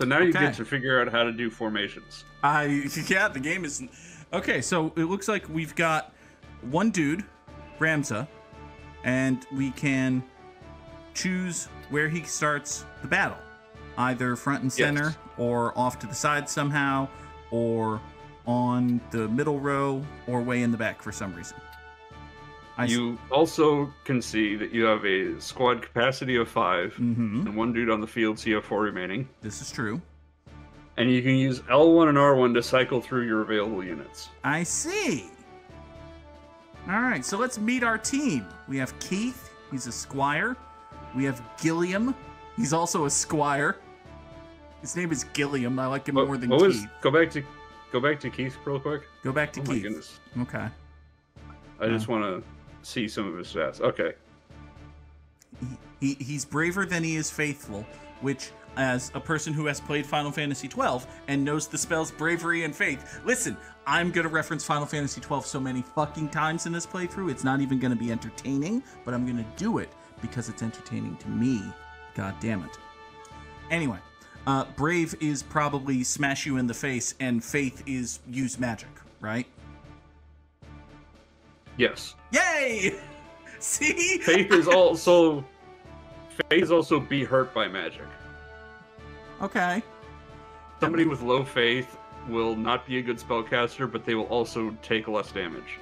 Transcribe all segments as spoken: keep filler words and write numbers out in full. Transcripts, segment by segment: So now you okay. get to figure out how to do formations. I yeah, the game is okay. So it looks like we've got one dude, Ramza, and we can choose where he starts the battle, either front and center, yes. or off to the side somehow, or on the middle row, or way in the back for some reason. I you also can see that you have a squad capacity of five, mm-hmm. and one dude on the field, so you have four remaining. This is true. And you can use L one and R one to cycle through your available units. I see. All right, so let's meet our team. We have Keith, he's a squire. We have Gilliam, he's also a squire. His name is Gilliam, I like him what, more than what Keith. Was, go back to go back to Keith real quick. Go back to oh Keith. My goodness. Okay. I just um, want to see some of his stats. Okay. He, he he's braver than he is faithful, which as a person who has played Final Fantasy twelve and knows the spells bravery and faith, listen, I'm going to reference Final Fantasy twelve so many fucking times in this playthrough, it's not even going to be entertaining, but I'm going to do it because it's entertaining to me. God damn it. Anyway, uh, brave is probably smash you in the face, and faith is use magic, right? Yes. Yay! See? Faith is also... Faith is also be hurt by magic. Okay. Somebody with low faith will not be a good spellcaster, but they will also take less damage.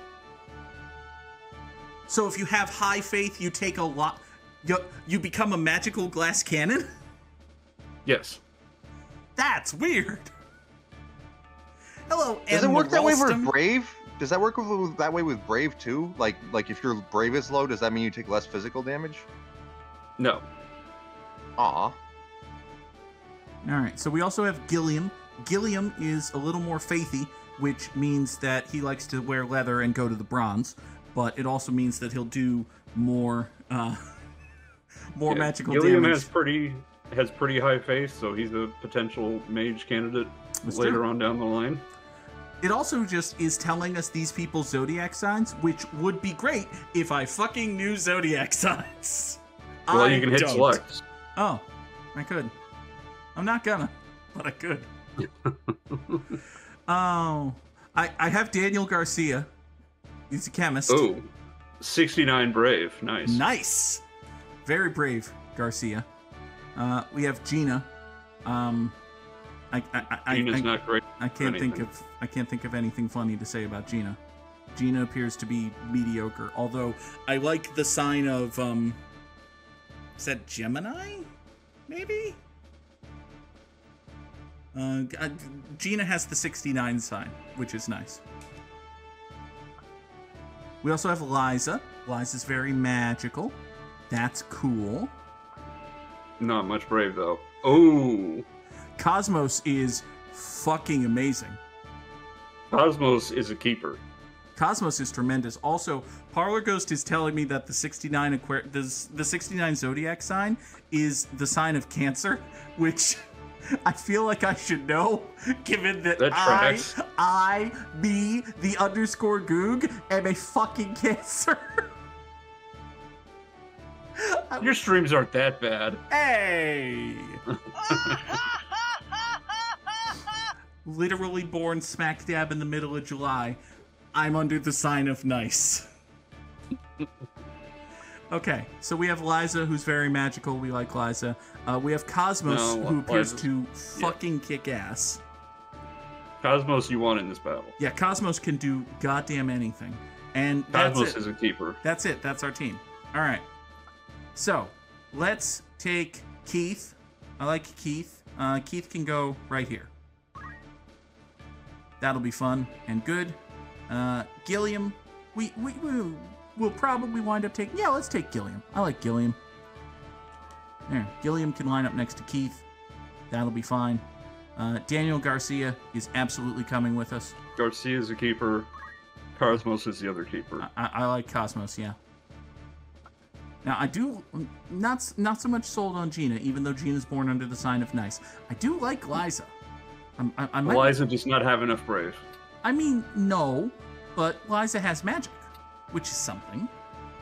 So if you have high faith, you take a lot... You, you become a magical glass cannon? Yes. That's weird. Hello, Does Adam it work that way for Brave? Does that work with, that way with Brave, too? Like, like if your Brave is low, does that mean you take less physical damage? No. Aw. Alright, so we also have Gilliam. Gilliam is a little more faithy, which means that he likes to wear leather and go to the bronze, but it also means that he'll do more uh, more yeah, magical Gilliam damage. Gilliam has pretty, has pretty high faith, so he's a potential mage candidate Let's later on down the line. It also just is telling us these people's zodiac signs, which would be great if I fucking knew zodiac signs. Well, I you can hit don't. Select. Oh, I could. I'm not gonna, but I could. Oh, I, I have Daniel Garcia. He's a chemist. Oh, sixty-nine brave. Nice. Nice. Very brave, Garcia. Uh, we have Gina. Um... I, I, I, Gina's I, not great. I can't think of I can't think of anything funny to say about Gina. Gina appears to be mediocre, although I like the sign of um. Is that Gemini? Maybe. Uh, uh, Gina has the sixty-nine sign, which is nice. We also have Liza. Liza's very magical. That's cool. Not much brave though. Oh. Cosmos is fucking amazing. Cosmos is a keeper. Cosmos is tremendous. Also, Parlor Ghost is telling me that the sixty-nine Aquar the, the sixty-nine zodiac sign is the sign of Cancer, which I feel like I should know, given that, that I, I, me, the underscore Goog, am a fucking Cancer. Your streams aren't that bad. Hey! Literally born smack dab in the middle of July. I'm under the sign of nice. Okay, so we have Liza, who's very magical. We like Liza. Uh, we have Cosmos, no, who appears Liza. to fucking yeah. kick ass. Cosmos, you want in this battle. Yeah, Cosmos can do goddamn anything. And Cosmos is a keeper. That's it. That's our team. All right. So, let's take Keith. I like Keith. Uh, Keith can go right here. That'll be fun and good. Uh, Gilliam, we, we, we, we'll probably wind up taking... Yeah, let's take Gilliam. I like Gilliam. There, Gilliam can line up next to Keith. That'll be fine. Uh, Daniel Garcia is absolutely coming with us. Garcia's a keeper. Cosmos is the other keeper. I, I, I like Cosmos, yeah. Now, I do not not so much sold on Gina, even though Gina's born under the sign of nice. I do like Liza. I'm, I, I might... Liza does not have enough brave. I mean, no, but Liza has magic, which is something.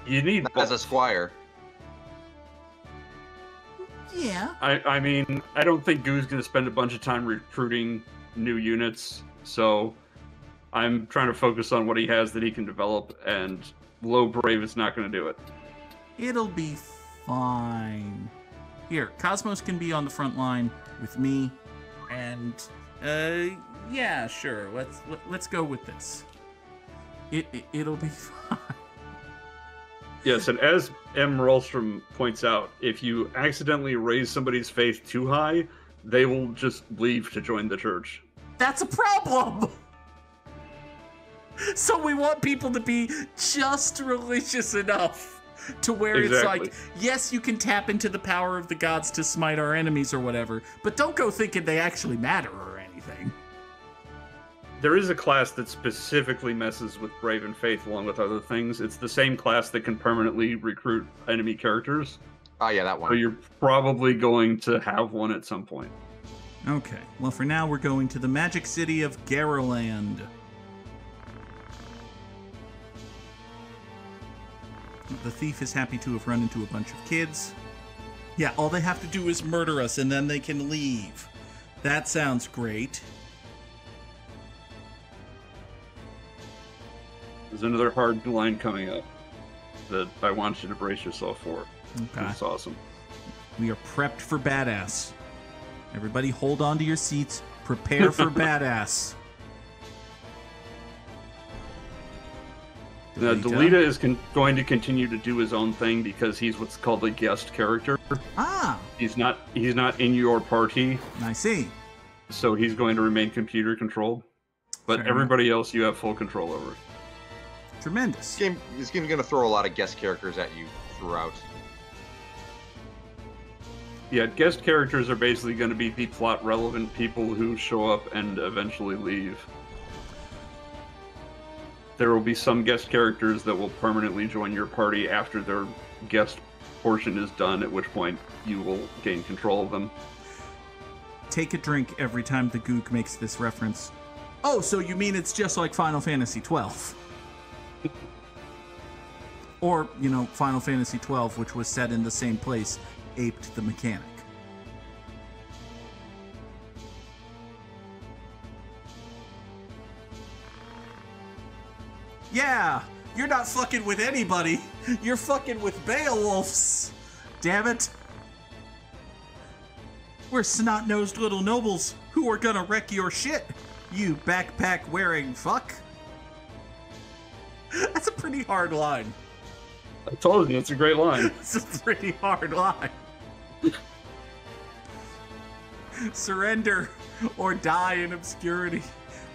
You need as a squire. Yeah. I, I mean, I don't think Goo's going to spend a bunch of time recruiting new units, so I'm trying to focus on what he has that he can develop, and low Brave is not going to do it. It'll be fine. Here, Cosmos can be on the front line with me, and uh, yeah, sure. Let's let, let's go with this. It, it it'll be fine. Yes, and as M. Rolstrom points out, if you accidentally raise somebody's faith too high, they will just leave to join the church. That's a problem! So we want people to be just religious enough to where exactly. It's like, yes, you can tap into the power of the gods to smite our enemies or whatever, but don't go thinking they actually matter or anything. There is a class that specifically messes with Brave and Faith along with other things. It's the same class that can permanently recruit enemy characters. Oh, yeah, that one. So you're probably going to have one at some point. Okay. Well, for now, we're going to the magic city of Garrowland. The thief is happy to have run into a bunch of kids. Yeah, all they have to do is murder us, and then they can leave. That sounds great. There's another hard line coming up that I want you to brace yourself for. Okay. It's awesome. We are prepped for badass. Everybody hold on to your seats. Prepare for badass. Now, Delita is con going to continue to do his own thing because he's what's called a guest character. Ah. He's not, he's not in your party. I see. So he's going to remain computer controlled. But Fair everybody enough. else you have full control over. Tremendous. This game, this game's going to throw a lot of guest characters at you throughout. Yeah, guest characters are basically going to be the plot-relevant people who show up and eventually leave. There will be some guest characters that will permanently join your party after their guest portion is done, at which point you will gain control of them. Take a drink every time the Goog makes this reference. Oh, so you mean it's just like Final Fantasy twelve? Or, you know, Final Fantasy twelve, which was set in the same place, aped the mechanic. Yeah, you're not fucking with anybody. You're fucking with Beowulfs. Damn it. We're snot-nosed little nobles who are gonna wreck your shit, you backpack-wearing fuck. That's a pretty hard line. I told you, it's a great line. It's a pretty hard line. Surrender or die in obscurity.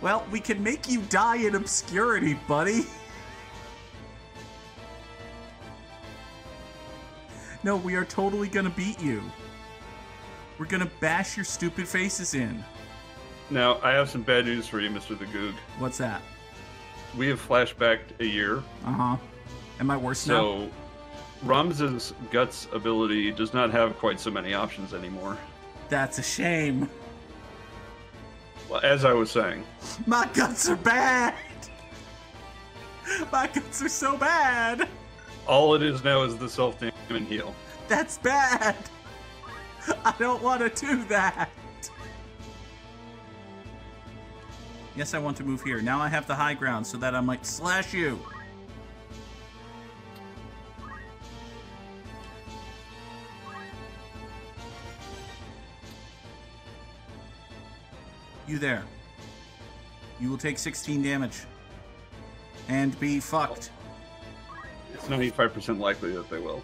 Well, we can make you die in obscurity, buddy. No, we are totally gonna beat you. We're gonna bash your stupid faces in. Now, I have some bad news for you, Mister The Goog. What's that? We have flashbacked a year. Uh-huh. Am I worse now? So, Ramza's guts ability does not have quite so many options anymore. That's a shame. As I was saying, my guts are bad. My guts are so bad. All it is now is the self-damage heal. That's bad. I don't want to do that. Yes, I want to move here. Now I have the high ground so that I'm like, slash you. You there. You will take sixteen damage and be fucked. It's ninety-five percent likely that they will.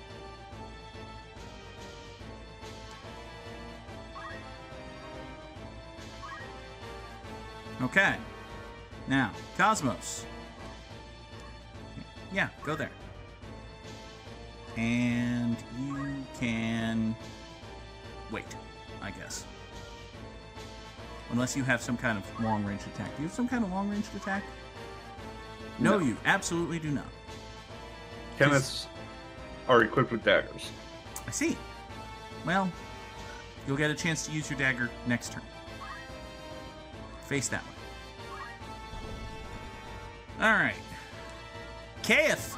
Okay. Now, Cosmos. Yeah, go there. And you can wait, I guess. Unless you have some kind of long-range attack. Do you have some kind of long-range attack? No, no, you absolutely do not. Chemists are equipped with daggers. I see. Well, you'll get a chance to use your dagger next turn. Face that one. All right. Keith!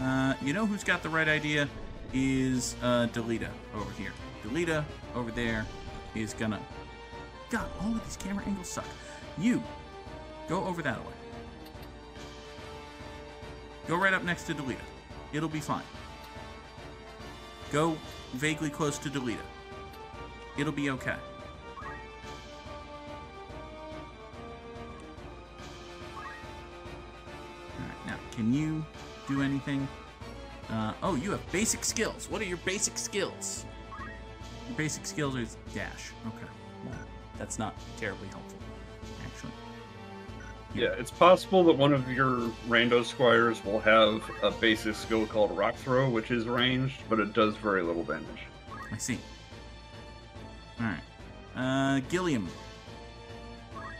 Uh, you know who's got the right idea? is uh, Delita over here. Delita over there is gonna... God, all of these camera angles suck. You, go over that way. Go right up next to Delita. It'll be fine. Go vaguely close to Delita. It'll be okay. Alright, now, can you do anything? Uh, oh, you have basic skills. What are your basic skills? Your basic skills are dash. Okay. Well, that's not terribly helpful, actually. Yeah, it's possible that one of your rando squires will have a basic skill called Rock Throw, which is ranged, but it does very little damage. I see. Alright. Uh, Gilliam.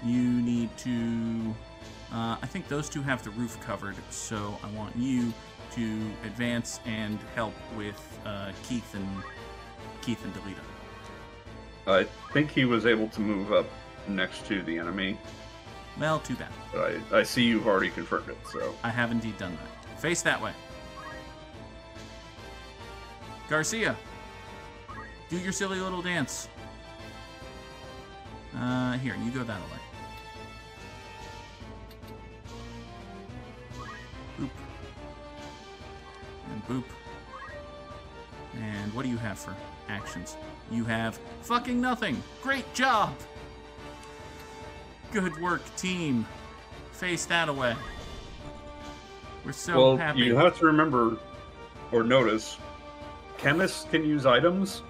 You need to... Uh, I think those two have the roof covered, so I want you to advance and help with uh, Keith and Keith and Delita. I think he was able to move up next to the enemy. Well, too bad. But I, I see you've already confirmed it, so... I have indeed done that. Face that way. Garcia, do your silly little dance. Uh, here, you go that way. Boop. And boop. And what do you have for actions? You have fucking nothing. Great job! Good work, team. Face that away. We're so well, happy. Well, you have to remember, or notice, chemists can use items,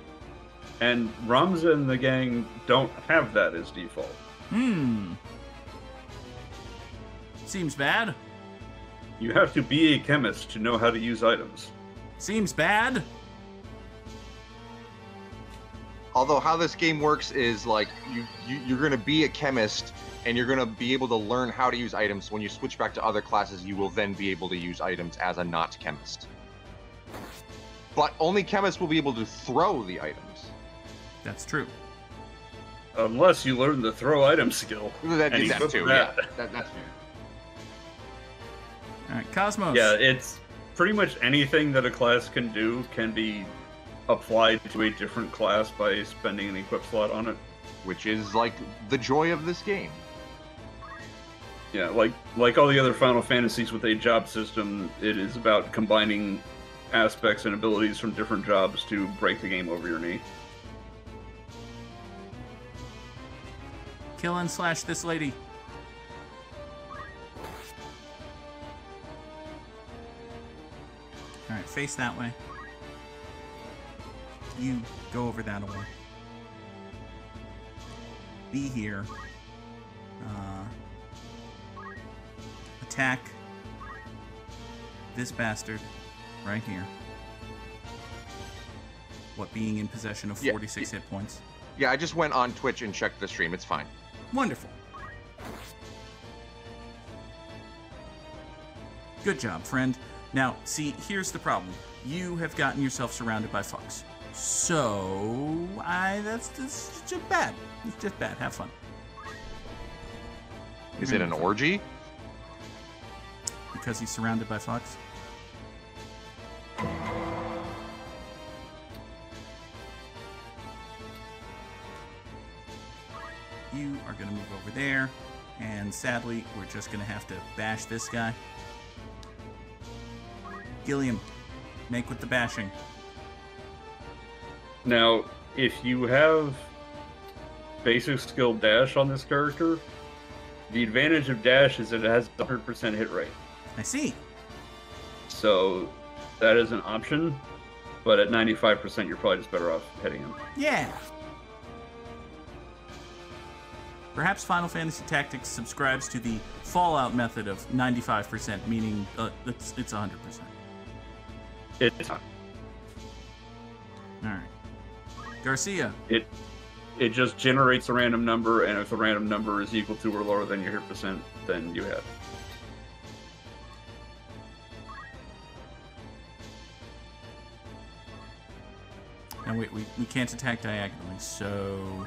and Ramza and the gang don't have that as default. Hmm. Seems bad. You have to be a chemist to know how to use items. Seems bad. Although how this game works is like you, you you're gonna be a chemist and you're gonna be able to learn how to use items. When you switch back to other classes, you will then be able to use items as a not chemist. But only chemists will be able to throw the items. That's true. Unless you learn the throw item skill. That, and that too. That. Yeah, that, that's true. All right, Cosmos. Yeah, it's pretty much anything that a class can do can be applied to a different class by spending an equip slot on it, which is like the joy of this game. Yeah, like like all the other Final Fantasies with a job system, it is about combining aspects and abilities from different jobs to break the game over your knee. Kill and slash this lady. All right, face that way. You go over that away. Be here. Uh, attack this bastard right here. What, being in possession of forty-six yeah, hit points? Yeah, I just went on Twitch and checked the stream. It's fine. Wonderful. Good job, friend. Now, see, here's the problem. You have gotten yourself surrounded by fucks. So, I, that's, that's just bad. It's just bad. Have fun. Is it an orgy? Because he's surrounded by fox? You are going to move over there. And sadly, we're just going to have to bash this guy. Gilliam, make with the bashing. Now, if you have basic skill dash on this character, the advantage of dash is that it has one hundred percent hit rate. I see. So that is an option, but at ninety-five percent, you're probably just better off hitting him. Yeah. Perhaps Final Fantasy Tactics subscribes to the Fallout method of ninety-five percent, meaning uh, it's, it's one hundred percent. It's not. All right. Garcia. It it just generates a random number, and if the random number is equal to or lower than your hit percent, then you hit. Now wait, we, we can't attack diagonally, so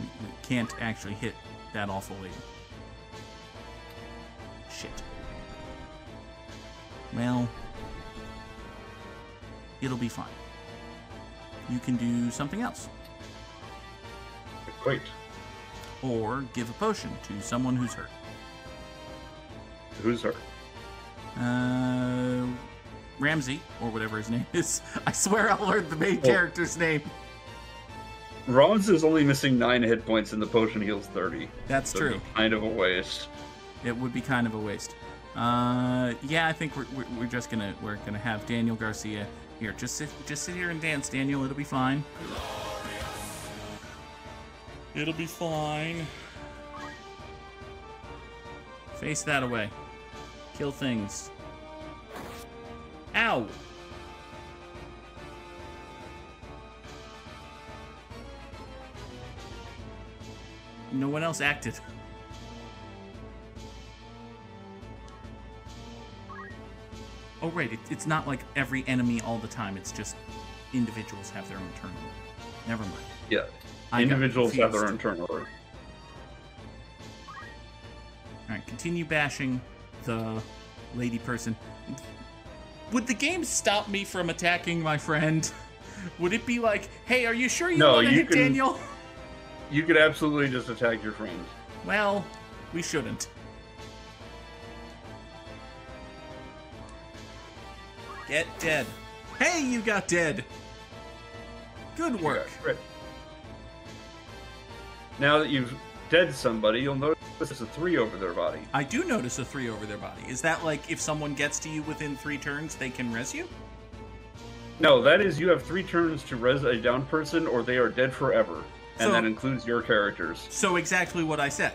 we, we can't actually hit that awful lady. Shit. Well, It'll be fine. You can do something else. Great. Or give a potion to someone who's hurt. Who's hurt? Uh, Ramsey, or whatever his name is. I swear I'll learn the main oh. character's name. Rollins is only missing nine hit points and the potion heals thirty. That's so true. It'd be kind of a waste. It would be kind of a waste. Uh, yeah, I think we're, we're just gonna we're gonna have Daniel Garcia here. Just sit, just sit here and dance, Daniel. It'll be fine. It'll be fine. Face that away. Kill things. Ow! No one else acted. Oh, right. It, it's not like every enemy all the time. It's just individuals have their own turn order. Never mind. Yeah. I individuals have their own turn order. Alright, continue bashing the lady person. Would the game stop me from attacking my friend? Would it be like, hey, are you sure you no, want to hit can... Daniel? You could absolutely just attack your friend. Well, we shouldn't. Get dead. Hey, you got dead. Good work. Right. Now that you've dead somebody, you'll notice there's a three over their body. I do notice a three over their body. Is that like if someone gets to you within three turns, they can res you? No, that is you have three turns to res a downed person or they are dead forever. So, and that includes your characters. So exactly what I said.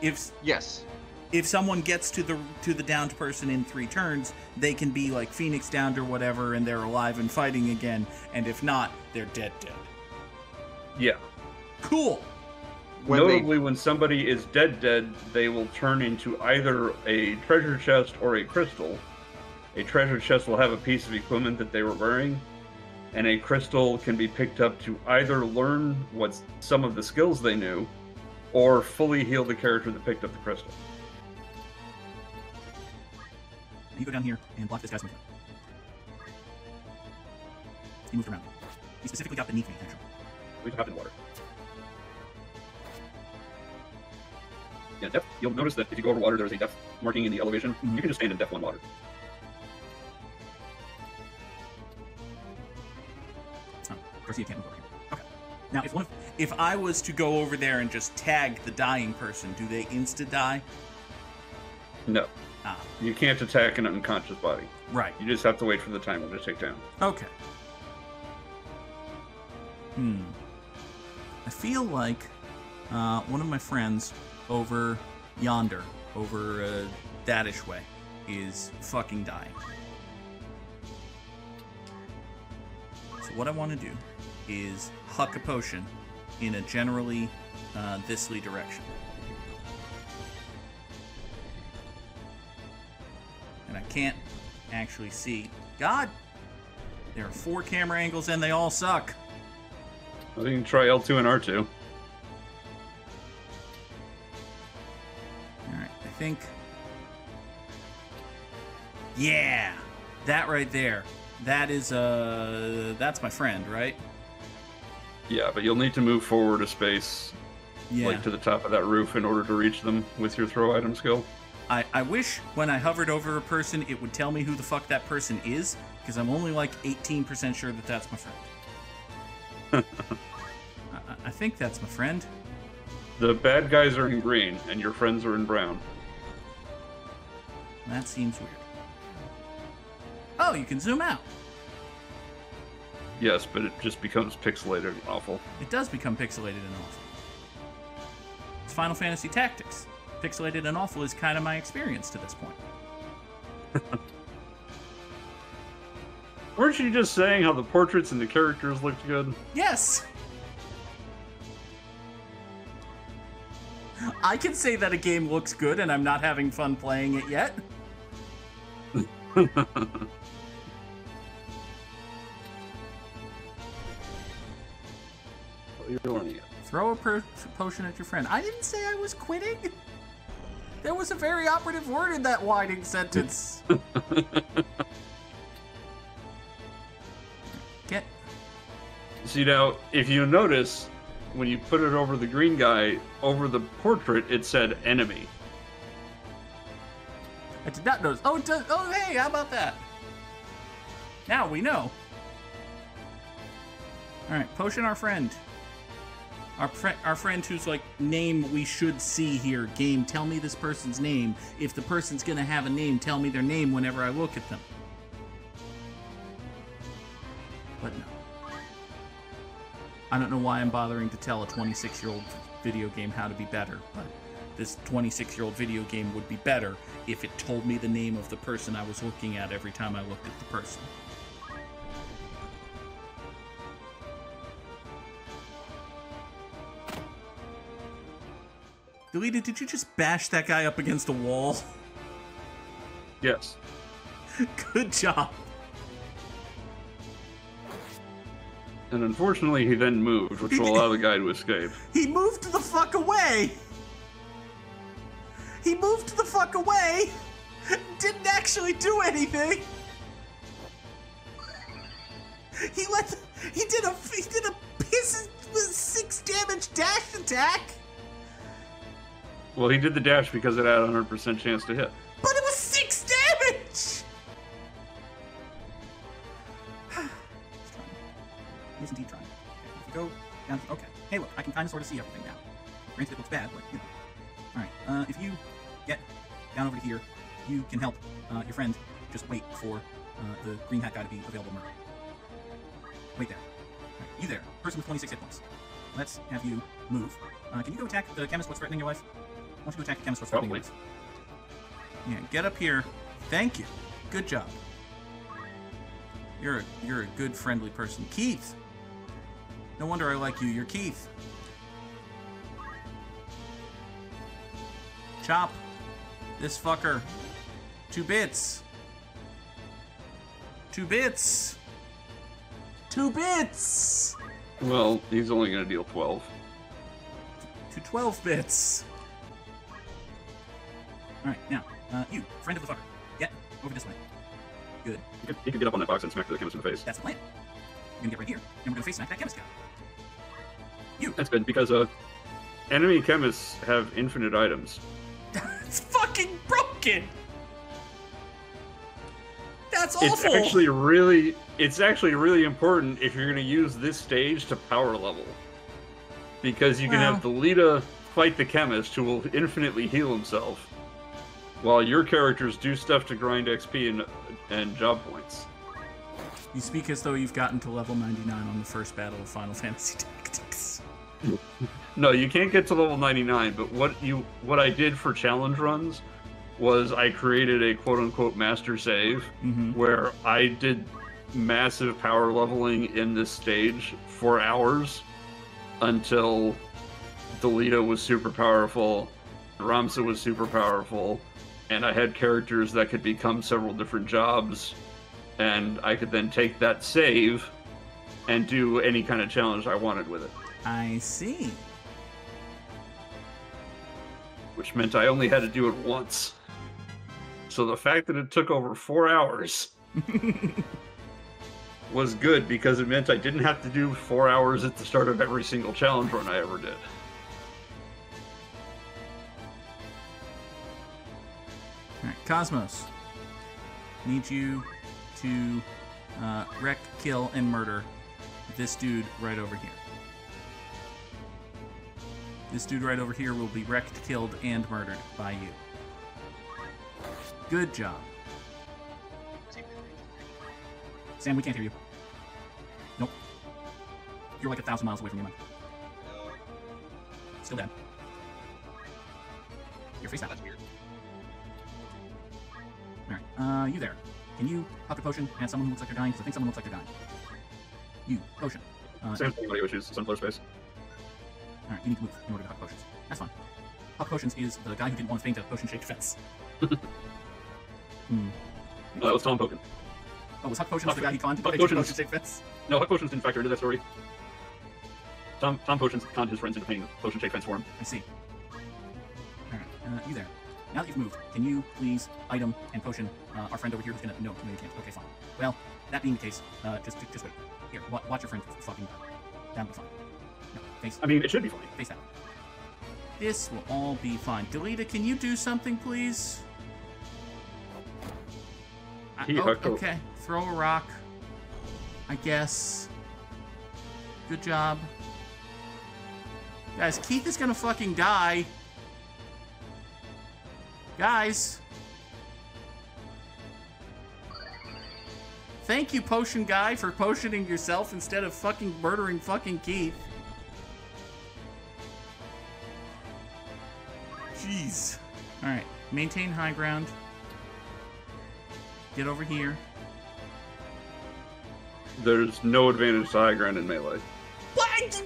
If yes, if someone gets to the to the downed person in three turns, they can be like Phoenix downed or whatever, and they're alive and fighting again. And if not, they're dead, dead. Yeah. Cool. When Notably, they... when somebody is dead, dead, they will turn into either a treasure chest or a crystal. A treasure chest will have a piece of equipment that they were wearing. And a crystal can be picked up to either learn what some of the skills they knew, or fully heal the character that picked up the crystal. You go down here and block this guy's movement. He moved around. He specifically got beneath me, actually. We dropped in water. Yeah, depth. You'll notice that if you go over water, there's a depth marking in the elevation. Mm-hmm. You can just stand in depth one water. Garcia can't move over here. Okay. Now, if one of, if I was to go over there and just tag the dying person, do they insta die? No. Ah. You can't attack an unconscious body. Right. You just have to wait for the timer to take down. Okay. Hmm. I feel like uh, one of my friends over yonder, over uh, that-ish way, is fucking dying. So what I want to do is huck a potion in a generally uh, thisly direction. And I can't actually see. God! There are four camera angles and they all suck. I think you can try L two and R two. Alright, I think... Yeah! That right there. That is, uh, that's my friend, right? Yeah, but you'll need to move forward a space, yeah. like to the top of that roof in order to reach them with your throw item skill. I, I wish when I hovered over a person, it would tell me who the fuck that person is, because I'm only like eighteen percent sure that that's my friend. I, I think that's my friend. The bad guys are in green, and your friends are in brown. That seems weird. Oh, you can zoom out. Yes, but it just becomes pixelated and awful. It does become pixelated and awful. It's Final Fantasy Tactics. Pixelated and awful is kind of my experience to this point. Weren't you just saying how the portraits and the characters looked good? Yes! I can say that a game looks good and I'm not having fun playing it yet. Throw a per potion at your friend. I didn't say I was quitting. There was a very operative word in that whining sentence. See now, if you notice, when you put it over the green guy, over the portrait, it said enemy. I did not notice. Oh, it does. Oh, hey, how about that? Now we know. All right, potion our friend. Our, our friend who's like, name we should see here. Game, tell me this person's name. If the person's going to have a name, tell me their name whenever I look at them. But no. I don't know why I'm bothering to tell a twenty-six-year-old video game how to be better, but this twenty-six-year-old video game would be better if it told me the name of the person I was looking at every time I looked at the person. Delita, did you just bash that guy up against a wall? Yes. Good job. And unfortunately, he then moved, which will allow the guy to escape. He moved the fuck away! He moved the fuck away! Didn't actually do anything! He let the, he did a he did a piss six damage dash attack! Well, he did the dash because it had a hundred percent chance to hit. But it was six damage. He's indeed trying. Okay, go down. To, okay. Hey, look, I can kind of sort of see everything now. Granted, it looks bad, but you know. All right. Uh, if you get down over to here, you can help uh, your friend. Just wait for uh, the green hat guy to be available. Murder. Wait there. Right, you there, person with twenty-six hit points. Let's have you move. Uh, can you go attack the chemist? What's threatening your life? Why don't you go attack the chemist? What's threatening your life? Yeah, get up here. Thank you. Good job. You're a, you're a good friendly person, Keith. No wonder I like you. You're Keith. Chop this fucker. Two bits. Two bits. Two bits. Well, he's only going to deal twelve. To twelve bits. All right, now, uh, you, friend of the fucker, get over this way. Good. You could, you could get up on that box and smack the chemist in the face. That's the plan. We're going to get right here, and we're going to face smack that chemist guy. You. That's good, because uh, enemy chemists have infinite items. It's fucking broken! That's awful! It's actually really, it's actually really important if you're going to use this stage to power level. Because you can well. have Delita fight the chemist, who will infinitely heal himself, while your characters do stuff to grind X P and, and job points. You speak as though you've gotten to level ninety-nine on the first battle of Final Fantasy Tactics. No, you can't get to level ninety-nine, but what you what I did for challenge runs was I created a quote-unquote master save, mm-hmm. where I did massive power leveling in this stage for hours until Delita was super powerful, Ramza was super powerful, and I had characters that could become several different jobs, and I could then take that save and do any kind of challenge I wanted with it. I see. Which meant I only had to do it once. So the fact that it took over four hours was good, because it meant I didn't have to do four hours at the start of every single challenge run I ever did. Alright, Cosmos. Need you to uh, wreck, kill, and murder this dude right over here. This dude right over here will be wrecked, killed, and murdered by you. Good job. Sam, we can't hear you. Nope. You're like a thousand miles away from your mic. Still dead. Your face out. That's weird. Alright, uh, you there. Can you pop a potion and someone who looks like they're dying? Because I think someone looks like they're dying. You, potion. Uh, Sam's having audio issues. Sunflower space. Alright, you need to move in order to pop potions. That's fine. Pop potions is the guy who didn't want to faint a potion-shaped fence. Hmm. Well, that was Tom Pokin. Oh, was Huck Potions Huck the guy he conned? Huck Potions. Fence? No, Huck Potions didn't factor into that story. Tom, Tom Potions conned his friends into painting the potion shake fence for him. I see. Alright, uh, you there. Now that you've moved, can you please item and potion uh, our friend over here who's gonna... No, no, you can't. Okay, fine. Well, that being the case, uh, just, just wait. Here, watch your friend fucking die. That'll be fine. No, face I mean, it should be fine. Face down. This will all be fine. Delita, can you do something, please? I, oh, okay. Throw a rock, I guess. Good job. Guys, Keith is gonna fucking die. Guys. Thank you, potion guy, for potioning yourself instead of fucking murdering fucking Keith. Jeez. Alright, maintain high ground. Get over here. There's no advantage to high ground in melee. What?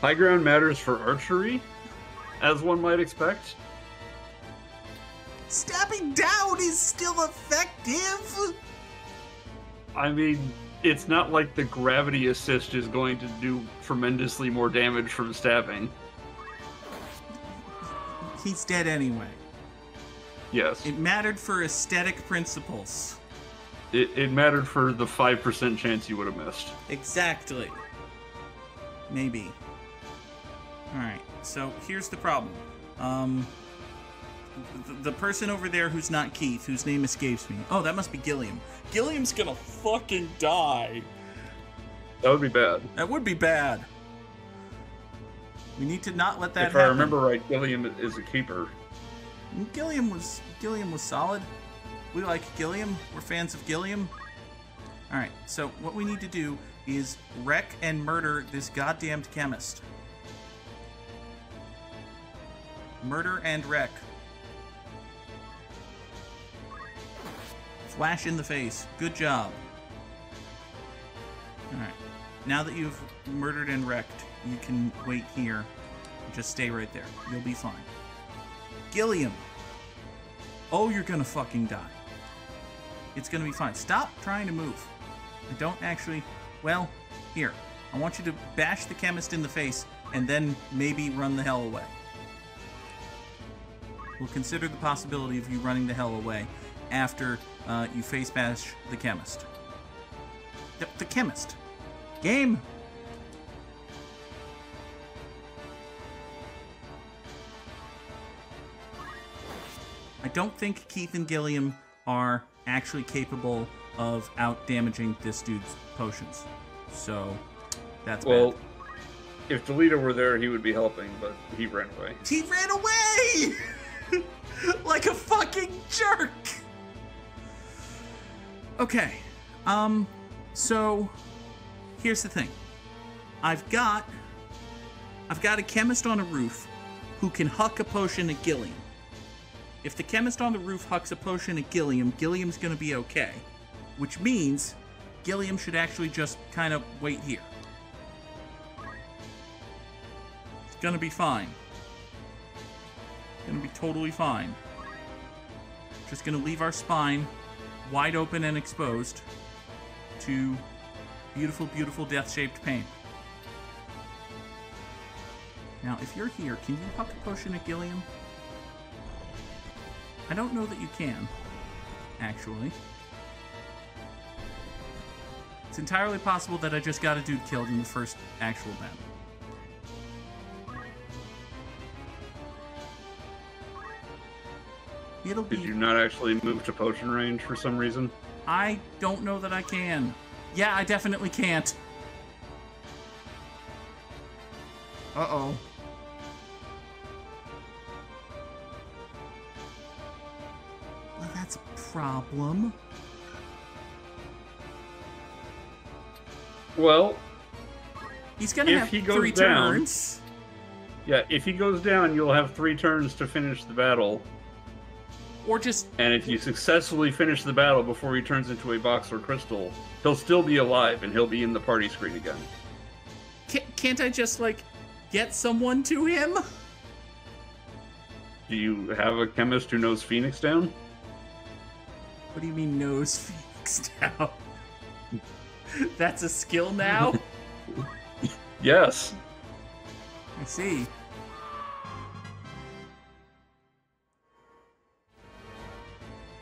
High ground matters for archery, as one might expect. Stabbing down is still effective! I mean, it's not like the gravity assist is going to do tremendously more damage from stabbing. He's dead anyway. Yes. It mattered for aesthetic principles. It, it mattered for the five percent chance you would have missed. Exactly. Maybe. Alright, so here's the problem. Um... The person over there who's not Keith, whose name escapes me. Oh, that must be Gilliam. Gilliam's gonna fucking die. That would be bad. That would be bad. We need to not let that happen. If I remember right, Gilliam is a keeper. Gilliam was Gilliam was solid. We like Gilliam. We're fans of Gilliam. All right. So what we need to do is wreck and murder this goddamned chemist. Murder and wreck. Flash in the face. Good job. Alright. Now that you've murdered and wrecked, you can wait here. Just stay right there. You'll be fine. Gilliam! Oh, you're gonna fucking die. It's gonna be fine. Stop trying to move. I don't actually... Well, here. I want you to bash the chemist in the face and then maybe run the hell away. We'll consider the possibility of you running the hell away after... Uh, you face bash the chemist. The, the chemist. Game. I don't think Keith and Gilliam are actually capable of out damaging this dude's potions. So that's well. Bad. If Delita were there, he would be helping, but he ran away. He ran away like a fucking jerk. Okay, um, so here's the thing. I've got, I've got a chemist on a roof who can huck a potion at Gilliam. If the chemist on the roof hucks a potion at Gilliam, Gilliam's gonna be okay, which means Gilliam should actually just kind of wait here. It's gonna be fine. It's gonna be totally fine. Just gonna leave our spine wide open and exposed to beautiful, beautiful death-shaped pain. Now, if you're here, can you huck a potion at Gilliam? I don't know that you can, actually. It's entirely possible that I just got a dude killed in the first actual battle. It'll be... Did you not actually move to potion range for some reason? I don't know that I can. Yeah, I definitely can't. Uh-oh. Well, that's a problem. Well, he's going to have he goes three down, turns. Yeah, if he goes down, you'll have three turns to finish the battle. Or just... And if you successfully finish the battle before he turns into a box or crystal, he'll still be alive and he'll be in the party screen again. Can't I just, like, get someone to him? Do you have a chemist who knows Phoenix Down? What do you mean knows Phoenix Down? That's a skill now? Yes. I see.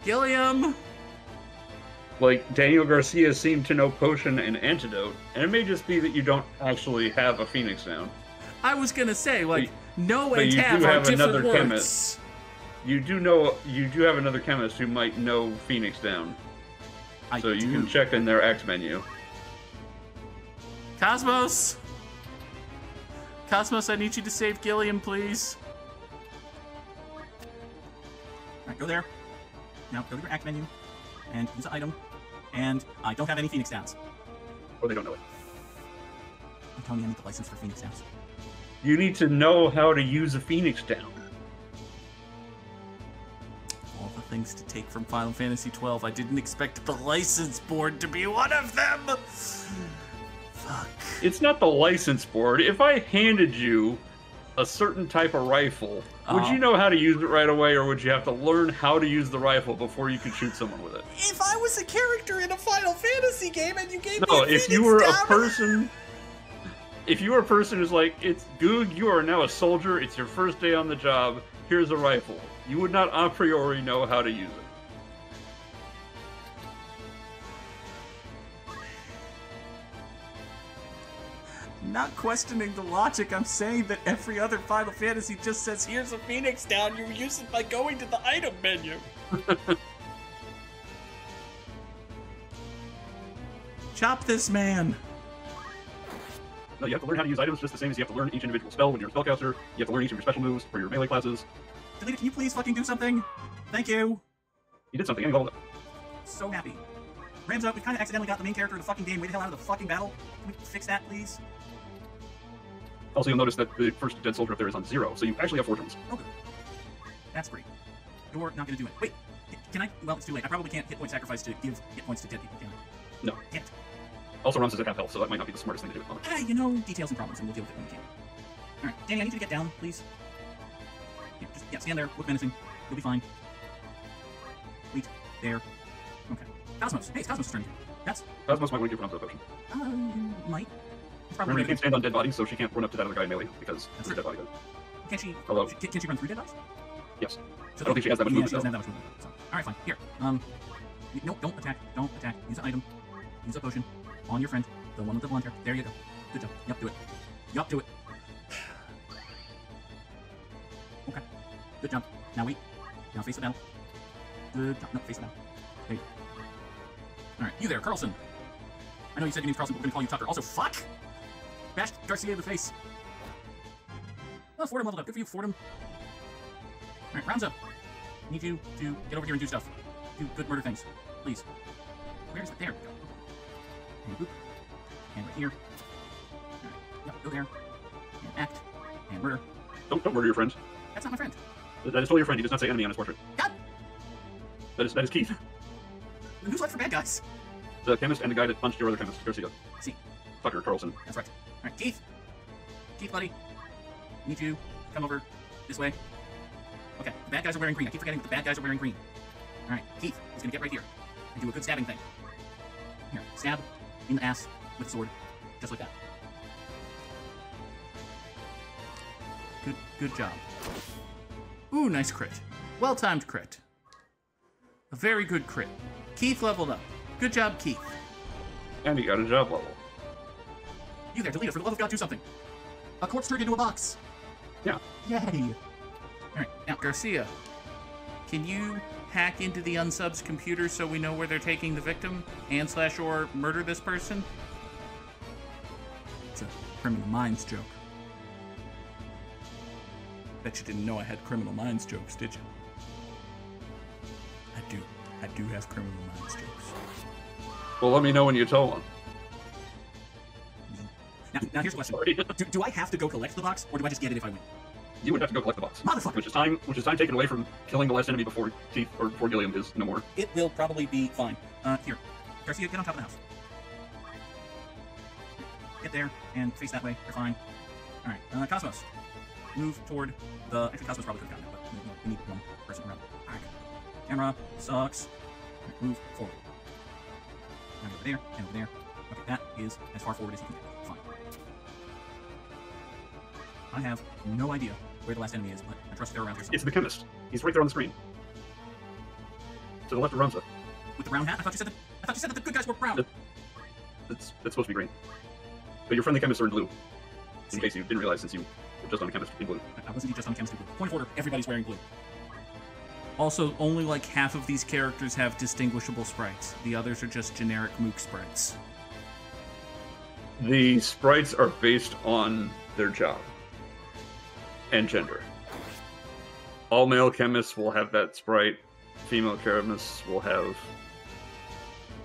Gilliam! Like, Daniel Garcia seemed to know potion and antidote, and it may just be that you don't actually have a Phoenix Down. I was gonna say, like, but, no and tap are different words. Chemist. You do know, you do have another chemist who might know Phoenix Down. I so do. You can check in their X menu. Cosmos! Cosmos, I need you to save Gilliam, please. Alright, go there. Now go to your X menu, and use an item, and I don't have any Phoenix Downs. Or they don't know it. I'm telling you I need the license for Phoenix Downs. You need to know how to use a Phoenix Down. All the things to take from Final Fantasy twelve. I didn't expect the license board to be one of them! Fuck. It's not the license board. If I handed you a certain type of rifle, uh-huh. would you know how to use it right away, or would you have to learn how to use the rifle before you could shoot someone with it? If I was a character in a Final Fantasy game and you gave no, me a Phoenix if you were Down, a person... If you were a person who's like, it's dude, you are now a soldier, it's your first day on the job, here's a rifle. You would not a priori know how to use it. I'm not questioning the logic, I'm saying that every other Final Fantasy just says, here's a Phoenix Down, you use it by going to the item menu. Chop this man! No, you have to learn how to use items just the same as you have to learn each individual spell when you're a spellcaster. You have to learn each of your special moves for your melee classes. Delita, can you please fucking do something? Thank you. You did something, and you leveled up. So happy. Ramza, we kind of accidentally got the main character of the fucking game way the hell out of the fucking battle. Can we fix that, please? Also, you'll notice that the first dead soldier up there is on zero, so you actually have four turns. Oh, good. That's great. You're not gonna do it. Wait, can I? Well, it's too late. I probably can't hit point sacrifice to give hit points to dead people, can I? No. Can't. Also, Ramza doesn't have health, so that might not be the smartest thing to do. Ah, you know, details and problems, and we'll deal with it when we can. Alright, Danny, I need you to get down, please. Here, just, yeah, stand there, look menacing. You'll be fine. Wait, there. Okay. Cosmos. Hey, it's Cosmos' turn. That's... Cosmos might want to give Ramza a potion. Um, might. Remember, you can stand on dead bodies, so she can't run up to that other guy in melee, because that's her dead body does. Can she... Hello? Can, can she run through dead bodies? Yes. So I don't think she has that much yeah, movement, she doesn't have that much movement, so. Alright, fine. Here. Um... No, don't attack. Don't attack. Use an item. Use a potion. On your friend, the one with the blonde hair. There you go. Good job. Yup, do it. Yup, do it. Okay. Good job. Now wait. Now face the battle. Good job. No, face the battle. There you go. Alright, you there, Carlson. I know you said your name's Carlson, but we're gonna call you Tucker. Also, fuck! Bashed Garcia in the face. Oh, Fordham leveled up. Good for you, Fordham. Alright, rounds up. Need you to get over here and do stuff. Do good murder things. Please. Where is it? There we go. And boop, and right here. Right. Yep, go there, and act, and murder. Don't, don't murder your friends. That's not my friend. That is totally your friend. He does not say enemy on his portrait. God! That is, that is Keith. The newsletter for bad guys. The chemist and the guy that punched your other chemist. Go see. See. Tucker Carlson. That's right. All right, Keith. Keith, buddy. Need you. Come over this way. Okay, the bad guys are wearing green. I keep forgetting that the bad guys are wearing green. All right, Keith is going to get right here and do a good stabbing thing. Here, stab. In the ass, with a sword, just like that. Good, good job. Ooh, nice crit. Well-timed crit. A very good crit. Keith leveled up. Good job, Keith. And he got a job level. You there, Delita, for the love of God, do something. A corpse turned into a box. Yeah. Yay. Alright, now, Garcia, can you hack into the unsub's computer so we know where they're taking the victim and slash or murder this person? It's a Criminal Minds joke. Bet you didn't know I had Criminal Minds jokes, did you? I do. I do have Criminal Minds jokes. Well, let me know when you tell one. Now, now here's the question. do, do I have to go collect the box, or do I just get it if I win? You would have to go collect the box. Motherfucker! Which is time, which is time taken away from killing the last enemy before Keith or before Gilliam is no more. It will probably be fine. Uh, here, Garcia, get on top of the house. Get there and face that way. You're fine. All right, uh, Cosmos, move toward the. Actually, Cosmos probably could have gotten it, but we need one person around. All right, camera sucks. All right, move forward. And over there and over there. Okay, that is as far forward as you can get. Fine. I have no idea where the last enemy is, but I trust they're around here somewhere. It's the chemist. He's right there on the screen. To the left of Ramza. With the brown hat? I thought you said the... I thought you said that the good guys were brown. That's, that's supposed to be green. But your friendly chemists are in blue. In case you didn't realize, since you were just on the chemistry in blue. I wasn't just on the chemistry blue. Point of order, everybody's wearing blue. Also, only like half of these characters have distinguishable sprites. The others are just generic mook sprites. The sprites are based on their job and gender. All male chemists will have that sprite. Female chemists will have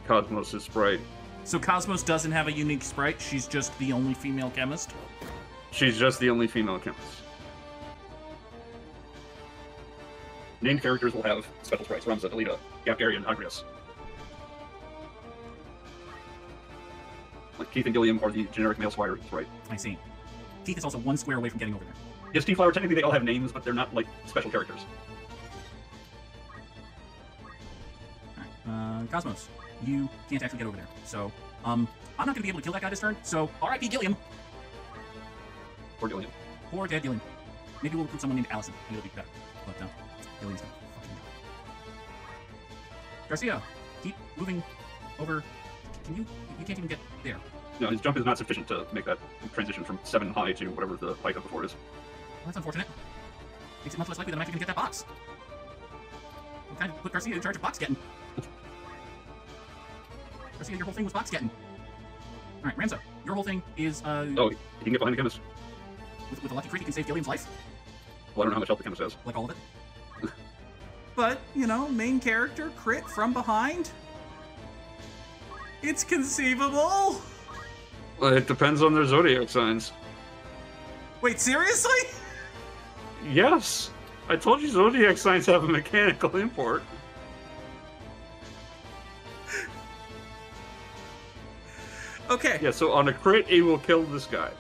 Cosmos' sprite. So Cosmos doesn't have a unique sprite? She's just the only female chemist? She's just the only female chemist. Named characters will have special sprites. Ramza, Delita, Agrias, Agrias. Like Keith and Gilliam are the generic male squire sprite. I see. Keith is also one square away from getting over there. Yes, T-Flower, technically they all have names, but they're not, like, special characters. Alright, uh, Cosmos, you can't actually get over there, so, um, I'm not gonna be able to kill that guy this turn, so, R I P Gilliam! Poor Gilliam. Poor dead Gilliam. Maybe we'll recruit someone named Allison, and it'll be better. But, no, uh, Gilliam's gonna fucking die. Garcia, keep moving over. Can you, you can't even get there. No, his jump is not sufficient to make that transition from seven high to whatever the height of the floor is. Well, that's unfortunate. Makes it much less likely that I'm actually gonna get that box. I'm kind of put Garcia in charge of box getting. Garcia, your whole thing was box getting. Alright, Ramza, your whole thing is, uh... Oh, you can get behind the chemist. With, with a lucky creep, you can save Gilliam's life. Well, I don't know how much health the chemist has. Like all of it. But, you know, main character, crit from behind. It's conceivable! It depends on their zodiac signs. Wait, seriously? Yes! I told you zodiac signs have a mechanical import. Okay. Yeah, so on a crit, it will kill this guy.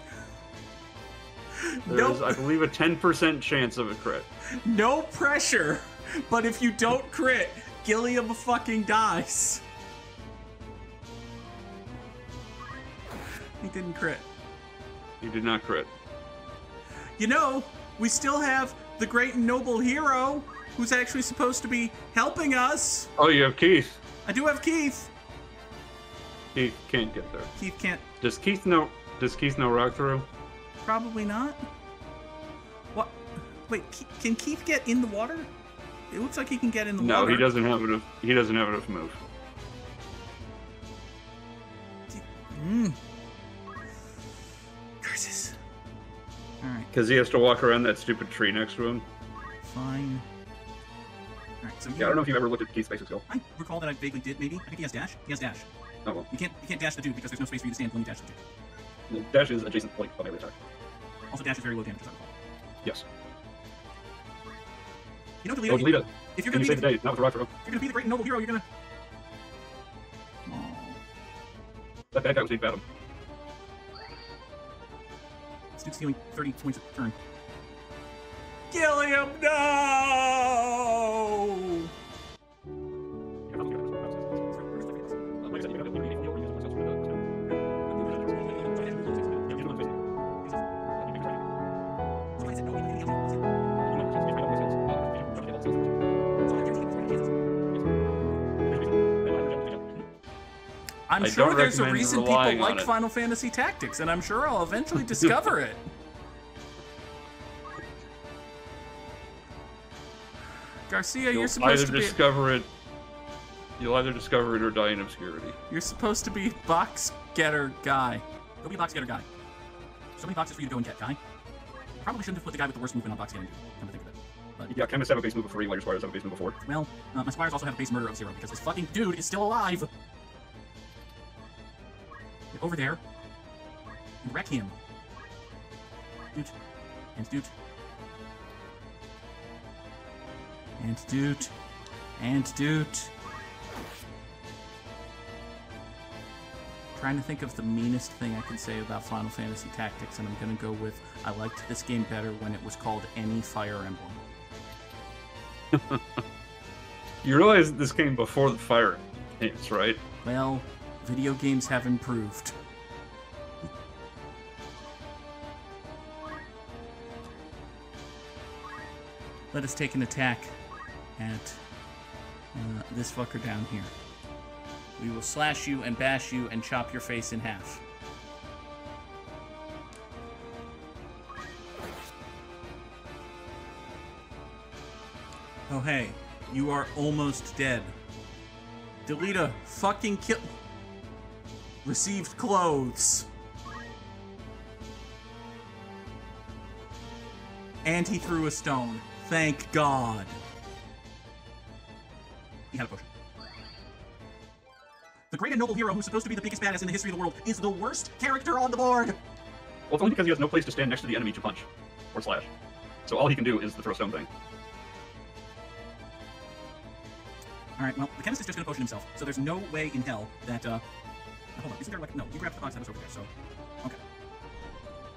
There nope. is, I believe, a ten percent chance of a crit. No pressure, but if you don't crit, Gilliam fucking dies. He didn't crit. He did not crit. You know, we still have the great and noble hero who's actually supposed to be helping us. Oh, you have Keith. I do have Keith. Keith can't get there. Keith can't. Does Keith know? Does Keith know rock through? Probably not. What? Wait, can Keith get in the water? It looks like he can get in the no, water. No, he doesn't have enough. He doesn't have enough move. Hmm. Curses. Alright. Because he has to walk around that stupid tree next to him. Fine. Alright, so yeah, I don't know if you've ever looked at Keith's space skill. I recall that I vaguely did, maybe. I think he has dash. He has dash. Oh well. You can't you can't dash the dude because there's no space for you to stand when you dash the dude. No, dash is adjacent point of every attack. Also, dash is very low damage, as I recall. Yes. You know, Delita, oh, Delita. If you're gonna be the, not with the rock throw. If you're gonna be the great and noble hero, you're gonna. Aww. That bad guy was named Adam. This dude's healing thirty points a turn. Gilliam, no! I'm I sure there's a reason people like Final Fantasy Tactics, and I'm sure I'll eventually discover it. Garcia, you'll you're supposed to be- discover it. You'll either discover it or die in obscurity. You're supposed to be box getter guy. Go be box getter guy. So many boxes for you to go and get, guy. Probably shouldn't have put the guy with the worst movement on box getting. Come to think of it. But yeah, chemists have a base move of three while your squires have a base move of four. Well, uh, my squires also have a base murder of zero because this fucking dude is still alive. Over there, and wreck him. Dude, and dude, and dude, and dude. Trying to think of the meanest thing I can say about Final Fantasy Tactics, and I'm gonna go with I liked this game better when it was called Any Fire Emblem. You realize this came before the Fire Emblem, right? Well. Video games have improved. Let us take an attack at uh, this fucker down here. We will slash you and bash you and chop your face in half. Oh, hey. You are almost dead. Delita, fucking kill... Received clothes. And he threw a stone. Thank God. He had a potion. The great and noble hero who's supposed to be the biggest badass in the history of the world is the worst character on the board. Well, it's only because he has no place to stand next to the enemy to punch. Or slash. So all he can do is the throw stone thing. Alright, well, the chemist is just gonna potion himself, so there's no way in hell that, uh... Hold on, isn't there like... No, you grabbed the box that was over there, so... Okay.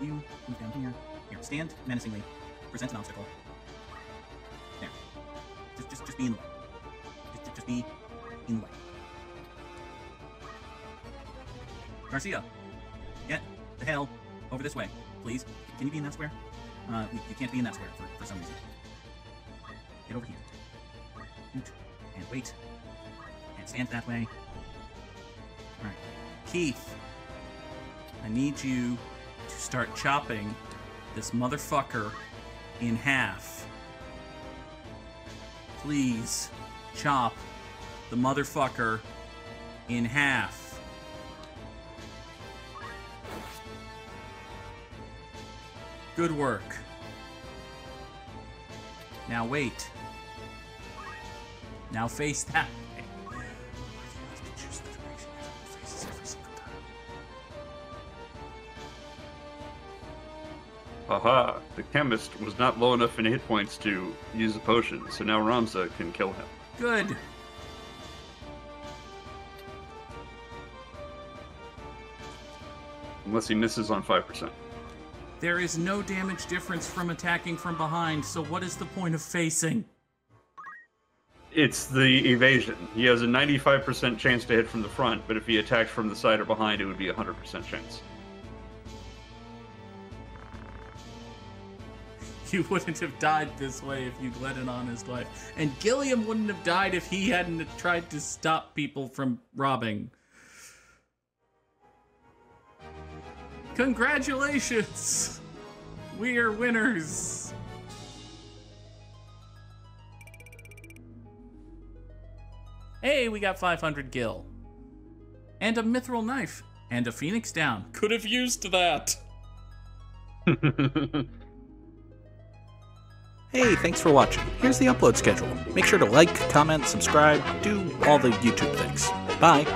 You move down here. Here, stand menacingly. Present an obstacle. There. Just, just, just be in the way. Just, just be in the way. Garcia, get the hell over this way, please. Can you be in that square? Uh, you, you can't be in that square for, for some reason. Get over here. Shoot. And wait. And stand that way. Alright. Keith, I need you to start chopping this motherfucker in half. Please chop the motherfucker in half. Good work. Now wait. Now face that. Haha, the chemist was not low enough in hit points to use a potion, so now Ramza can kill him. Good. Unless he misses on five percent. There is no damage difference from attacking from behind, so what is the point of facing? It's the evasion. He has a ninety-five percent chance to hit from the front, but if he attacked from the side or behind, it would be a one hundred percent chance. You wouldn't have died this way if you'd led an honest life. And Gilliam wouldn't have died if he hadn't tried to stop people from robbing. Congratulations! We are winners! Hey, we got five hundred gil. And a mithril knife. And a phoenix down. Could have used that! Hey, thanks for watching. Here's the upload schedule. Make sure to like, comment, subscribe, do all the YouTube things. Bye!